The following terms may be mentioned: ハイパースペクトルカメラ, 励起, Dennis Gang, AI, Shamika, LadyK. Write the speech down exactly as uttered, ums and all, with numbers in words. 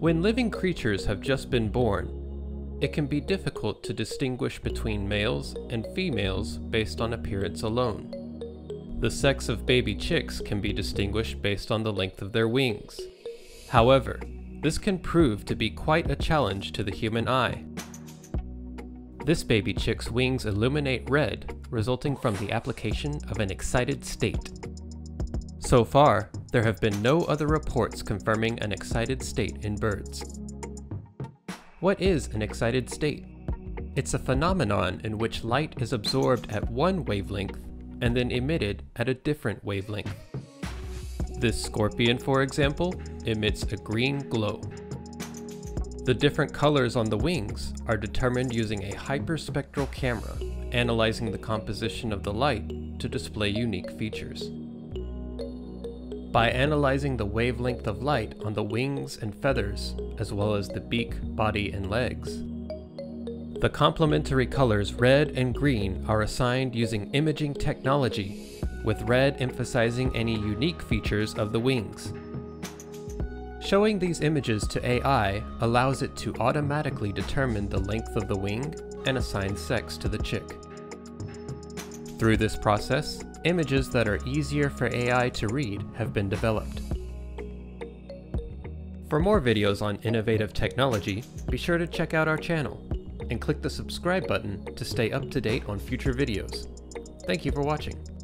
When living creatures have just been born, it can be difficult to distinguish between males and females based on appearance alone. The sex of baby chicks can be distinguished based on the length of their wings. However, this can prove to be quite a challenge to the human eye. This baby chick's wings illuminate red, resulting from the application of an excited state. So far, there have been no other reports confirming an excited state in birds. What is an excited state? It's a phenomenon in which light is absorbed at one wavelength and then emitted at a different wavelength. This scorpion, for example, emits a green glow. The different colors on the wings are determined using a hyperspectral camera, analyzing the composition of the light to display unique features. By analyzing the wavelength of light on the wings and feathers, as well as the beak, body, and legs, the complementary colors red and green are assigned using imaging technology, with red emphasizing any unique features of the wings. Showing these images to A I allows it to automatically determine the length of the wing and assign sex to the chick. Through this process, images that are easier for A I to read have been developed. For more videos on innovative technology, be sure to check out our channel and click the subscribe button to stay up to date on future videos. Thank you for watching.